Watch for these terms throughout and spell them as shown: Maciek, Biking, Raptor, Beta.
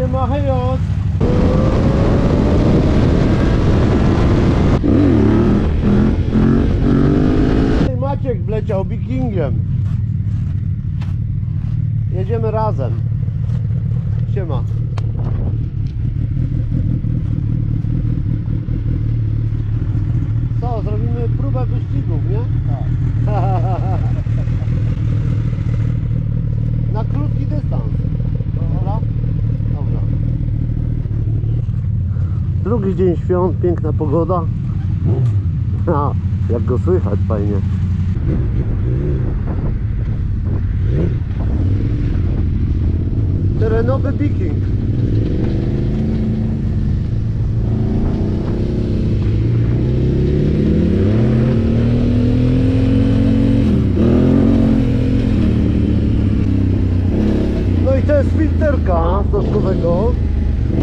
Nie ma hejos. Maciek wleciał Bikingiem. Jedziemy razem. Siema. Co, zrobimy próbę wyścigów, nie? Tak. Na krótki dystans. Dobra? Dobra. Drugi dzień świąt, piękna pogoda. A, jak go słychać fajnie. Terenowy Biking. No i to jest filterka stożkowego.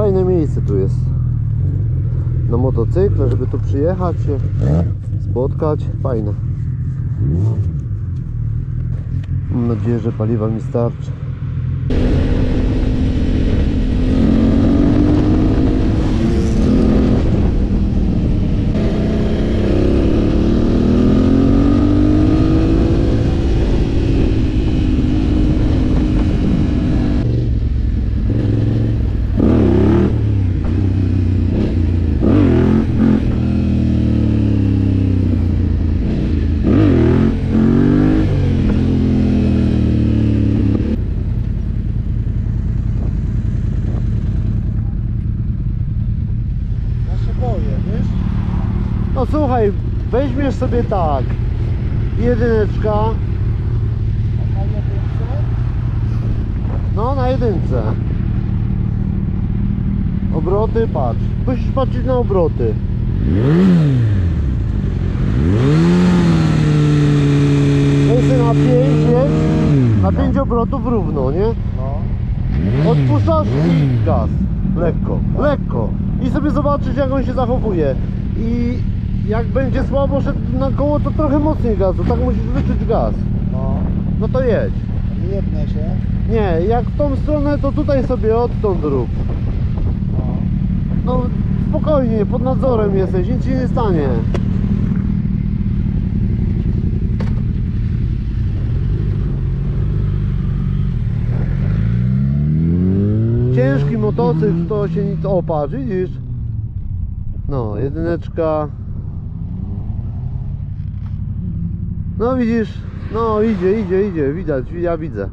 Fajne miejsce tu jest na motocykle, żeby tu przyjechać, się spotkać. Fajne. Mam nadzieję, że paliwa mi starczy. słuchaj, weźmiesz sobie tak, jedyneczka. Na jedynce? No, na jedynce. Obroty, patrz. Musisz patrzeć na obroty. Na 5 jest, na 5 obrotów równo, nie? No. Odpuszczasz i gaz. Lekko, lekko. I sobie zobaczysz, jak on się zachowuje. I jak będzie słabo szedł na koło, to trochę mocniej gazu. Tak musisz wyczuć gaz. No. No to jedź. Nie jedne się? Nie, jak w tą stronę, to tutaj sobie odtąd rób. No spokojnie, pod nadzorem jesteś, nic się nie stanie. Ciężki motocykl, to się nic opatrz, widzisz? No, jedyneczka. No widzisz, no idzie, widać, ja widzę.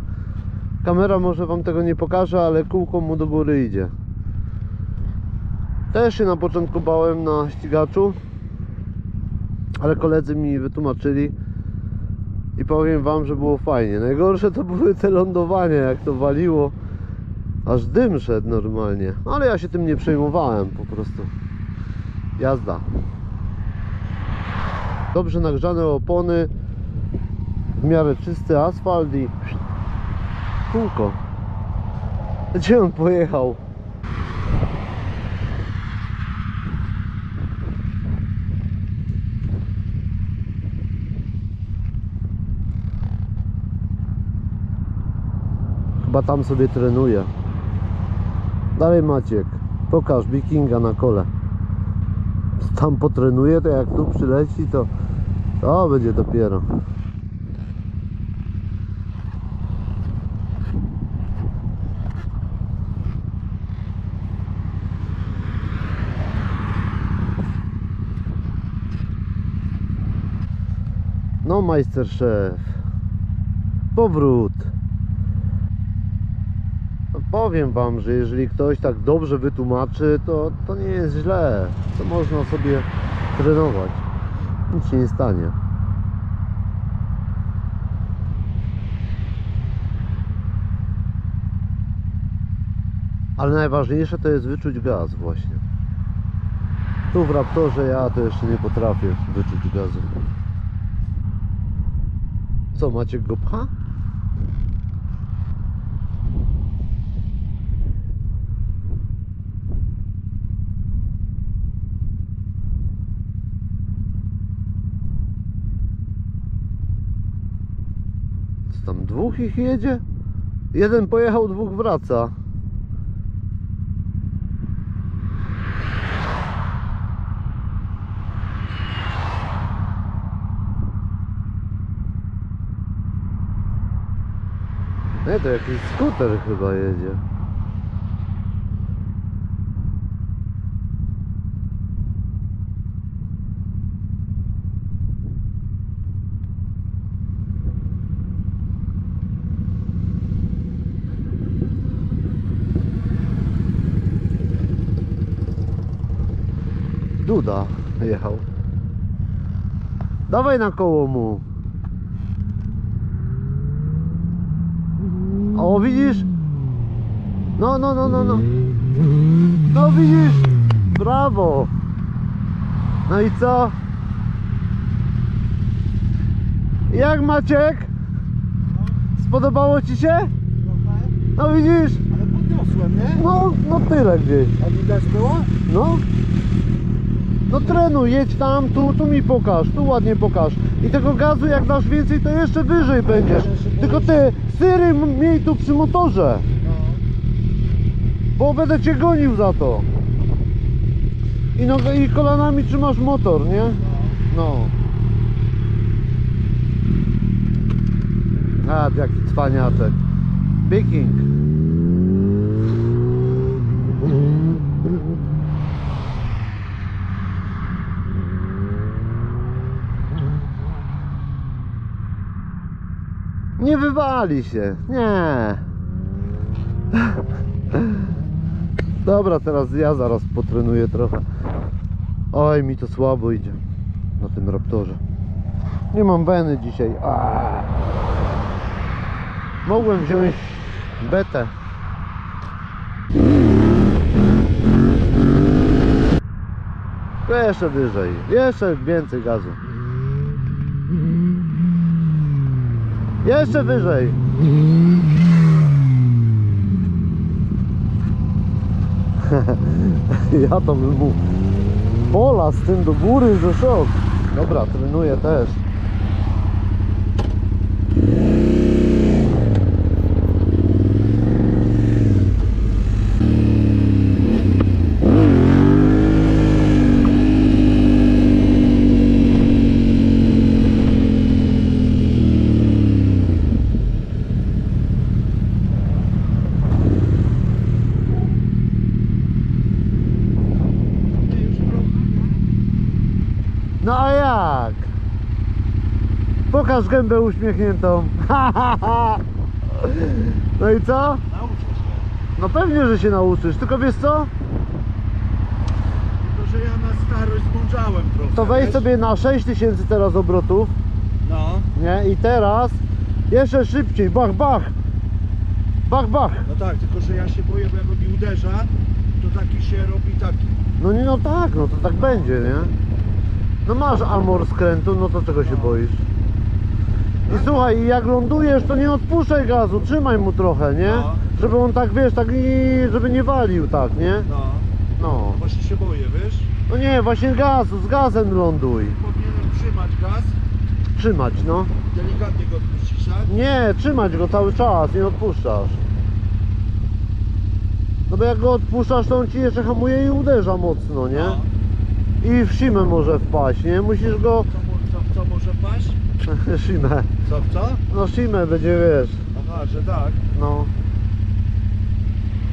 Kamera może wam tego nie pokaże, ale kółko mu do góry idzie. Też się na początku bałem na ścigaczu, ale koledzy mi wytłumaczyli i powiem wam, że było fajnie. Najgorsze to były te lądowania, jak to waliło. Aż dym szedł normalnie, ale ja się tym nie przejmowałem, po prostu jazda. Dobrze nagrzane opony, w miarę czysty asfalt i kółko. Gdzie on pojechał? Chyba tam sobie trenuje. Dalej Maciek, pokaż Bikinga na kole. Tam potrenuje, to jak tu przyleci, to będzie dopiero. No majster szef, powrót. Powiem wam, że jeżeli ktoś tak dobrze wytłumaczy, to nie jest źle. To można sobie trenować. Nic się nie stanie. Ale najważniejsze to jest wyczuć gaz właśnie. Tu w Raptorze ja to jeszcze nie potrafię wyczuć gazu. Co, Maciek go pcha? Tam dwóch ich jedzie? Jeden pojechał, dwóch wraca. Nie, to jakiś skuter chyba jedzie. Duda jechał. Dawaj na koło mu. O, widzisz? No. No widzisz? Brawo. No i co? Jak Maciek? Spodobało ci się? No widzisz? Ale podniosłem, nie? No tyle gdzieś. A widać było? No. No trenuj, jedź tam, tu mi pokaż, tu ładnie pokaż. I tego gazu jak dasz więcej, to jeszcze wyżej będziesz. Tylko ty syry miej tu przy motorze. Bo będę cię gonił za to. I kolanami trzymasz motor, nie? No. A, jaki cwaniaczek. Biking. Nie wywali się, nie. Dobra, teraz ja zaraz potrenuję trochę. Oj, mi to słabo idzie. na tym Raptorze. Nie mam weny dzisiaj. Mogłem wziąć Betę. Jeszcze wyżej, jeszcze więcej gazu. Jeszcze wyżej. Ja tam był pola z tym do góry, że szok. Dobra, trenuję też. No a jak? Pokaż gębę uśmiechniętą. No i co? Nauczę się. No pewnie, że się nauczysz, tylko wiesz co? Tylko, że ja na starość zmądrzałem trochę. To weź sobie na 6000 teraz obrotów. No. Nie? I teraz jeszcze szybciej, bach, bach. Bach, bach. No tak, tylko że ja się boję, bo jak robi uderza, to taki się robi taki. No nie, no tak, no to tak no. Będzie, nie? No masz amor skrętu, no to czego się boisz? I słuchaj, jak lądujesz, to nie odpuszczaj gazu, trzymaj mu trochę, nie? No. Żeby on tak, wiesz, tak i żeby nie walił tak, nie? No. No. Właśnie się boję, wiesz? No nie, właśnie gazu, z gazem ląduj. Powinienem trzymać gaz? Trzymać, no. Delikatnie go odpuścisz, tak? Nie, trzymać go cały czas, nie odpuszczasz. No bo jak go odpuszczasz, to on ci jeszcze hamuje i uderza mocno, nie? No. I w simę może wpaść, nie? Musisz go... Co może wpaść? Simę. Co w co? No simę będzie, wiesz. Aha, że tak? No.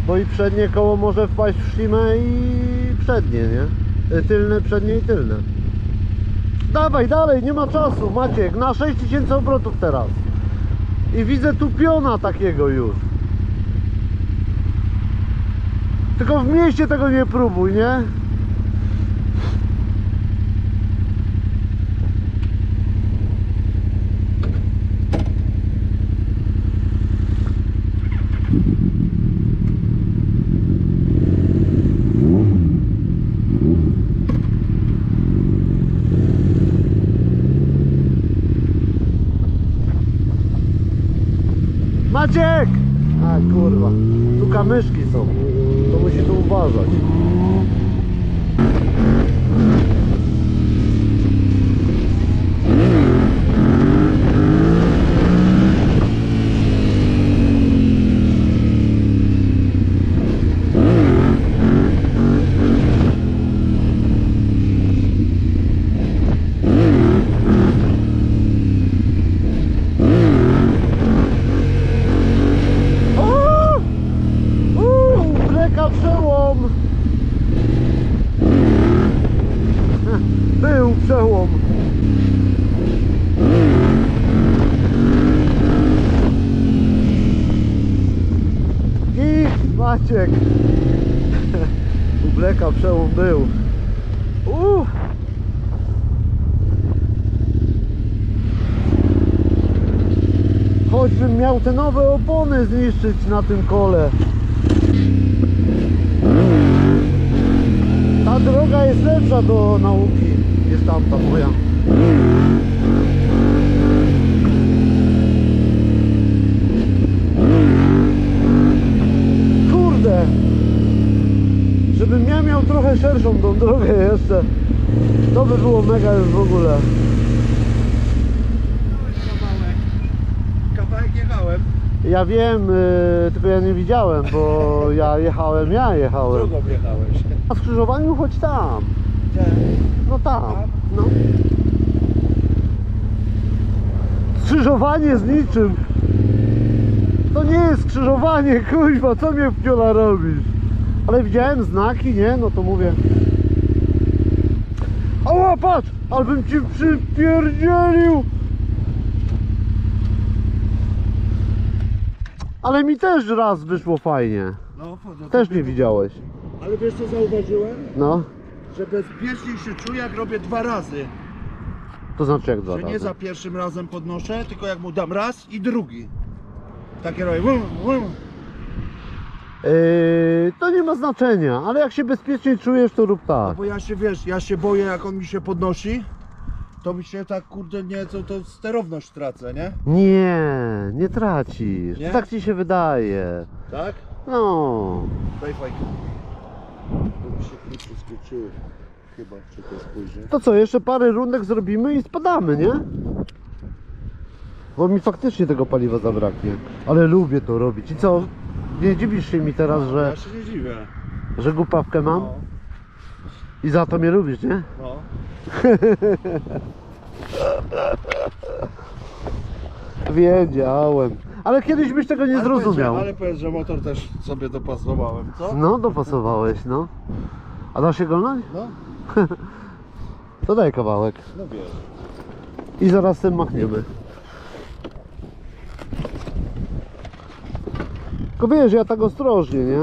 Bo i przednie koło może wpaść w simę i przednie, nie? Tylne, przednie i tylne. Dawaj, dalej, nie ma czasu, Maciek. Na 6000 obrotów teraz. I widzę tu piona takiego już. Tylko w mieście tego nie próbuj, nie? Maciek! A kurwa, tu kamyszki są, to musi tu uważać. Maciek, u Bleka przełom był. Choćbym miał te nowe opony zniszczyć na tym kole. Ta droga jest lepsza do nauki niż tamta moja. Żebym ja miał trochę szerszą tą drogę jeszcze, to by było mega już w ogóle. Kawałek jechałem. Ja wiem, tylko ja nie widziałem, bo ja jechałem. Drugą jechałeś. A w skrzyżowaniu chodź tam. Gdzie? No tam. No. Skrzyżowanie z niczym. To nie jest skrzyżowanie, kuźwa, co mnie w piola robisz? Ale widziałem znaki, nie? No to mówię. Ała, patrz! Albym ci przypierdzielił! Ale mi też raz wyszło fajnie. No, też nie widziałeś. Ale wiesz co zauważyłem? No. Że bezpiecznie się czuję, jak robię dwa razy. To znaczy jak dwa razy? Nie za pierwszym razem podnoszę, tylko jak mu dam raz i drugi. Takie robię. To nie ma znaczenia, ale jak się bezpiecznie czujesz, to rób tak. No bo ja się, wiesz, ja się boję, jak on mi się podnosi, to mi się tak, kurde, nie, to sterowność tracę, nie? Nie, nie tracisz, nie? Tak ci się wydaje. Tak? No. Daj fajkę. To mi się krótko skończyło, chyba, czy to spojrzę. To co, jeszcze parę rundek zrobimy i spadamy, nie? Bo mi faktycznie tego paliwa zabraknie, ale lubię to robić. I co? Nie dziwisz się mi teraz, no, że... Ja się nie dziwię. Że głupawkę mam? No. I za to mnie lubisz, nie? No. Wiedziałem. Ale kiedyś byś tego nie zrozumiał. Ale powiedz, że motor też sobie dopasowałem, co? No, dopasowałeś, no. A da się golnąć? No. To daj kawałek. No wiem. I zaraz tym machniemy. Tylko wiesz, ja tak ostrożnie, nie?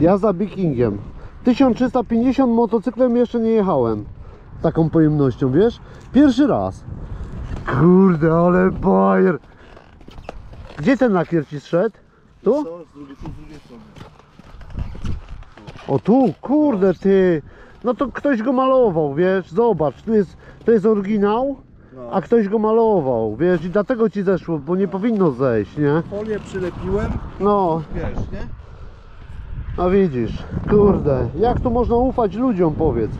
Ja za Bikingiem 1350 motocyklem jeszcze nie jechałem taką pojemnością, wiesz? Pierwszy raz. Kurde, ale bajer. Gdzie ten lakier ci zszedł? Tu? O tu, kurde ty. No to ktoś go malował, wiesz? Zobacz, tu jest oryginał. No. A ktoś go malował, wiesz, i dlatego ci zeszło, bo nie no. Powinno zejść, nie? Folię przylepiłem, no. Wiesz, nie? A widzisz, kurde, jak tu można ufać ludziom, powiedz.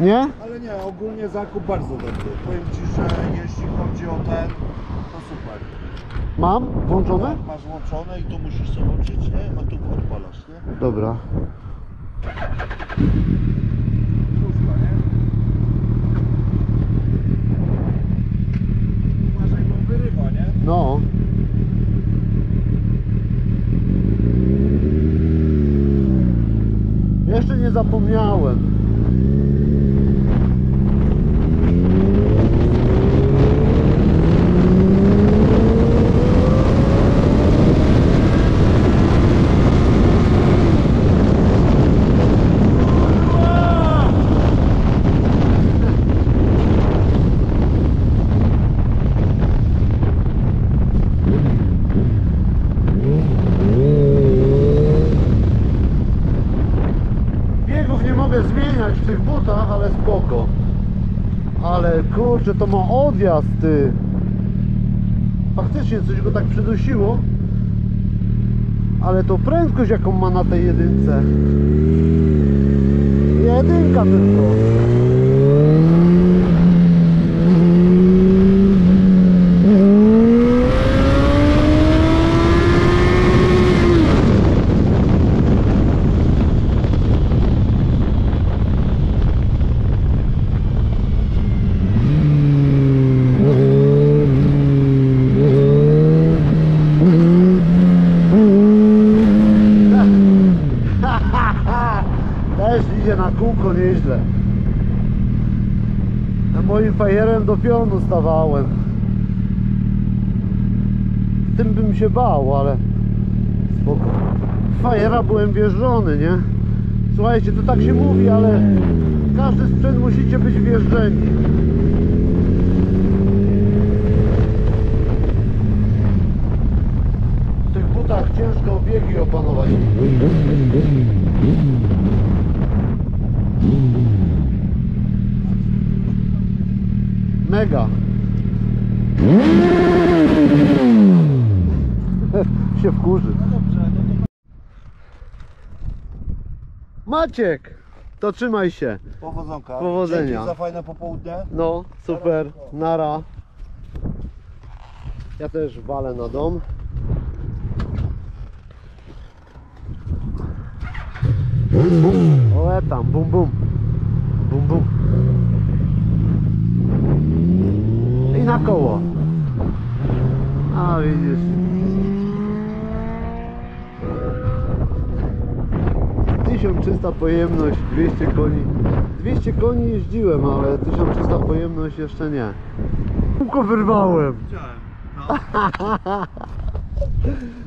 Nie? Ale nie, ogólnie zakup bardzo dobry. Powiem ci, że jeśli chodzi o ten, to super. Mam? Włączone? Tak, masz włączone i tu musisz sobie włączyć, nie? A tu odpalasz, nie? Dobra. Krótka, nie? No. Jeszcze nie zapomniałem. Kurczę, to ma odjazd, ty. Faktycznie coś go tak przydusiło. Ale to prędkość, jaką ma na tej jedynce. Jedynka tylko. Nieźle. Moim fajerem do pionu stawałem. Tym bym się bał, ale spoko. Fajera byłem wjeżdżony, nie? Słuchajcie, to tak się mówi, ale każdy sprzęt musicie być wjeżdżeni. W tych butach ciężko biegi opanować. Mega. Się wkurzy. No dobrze, no to... Maciek, to trzymaj się. Powodzonka. Powodzenia. Dzięki za fajne popołudnie. No, super. Nara. Ja też walę na dom. Bum, bum. Ole tam, bum, bum. Bum, bum. I na koło. A widzisz. ...1300 pojemność, 200 koni. 200 koni jeździłem, ale 1300 pojemność jeszcze nie. Kółko wyrwałem. Widziałem. No.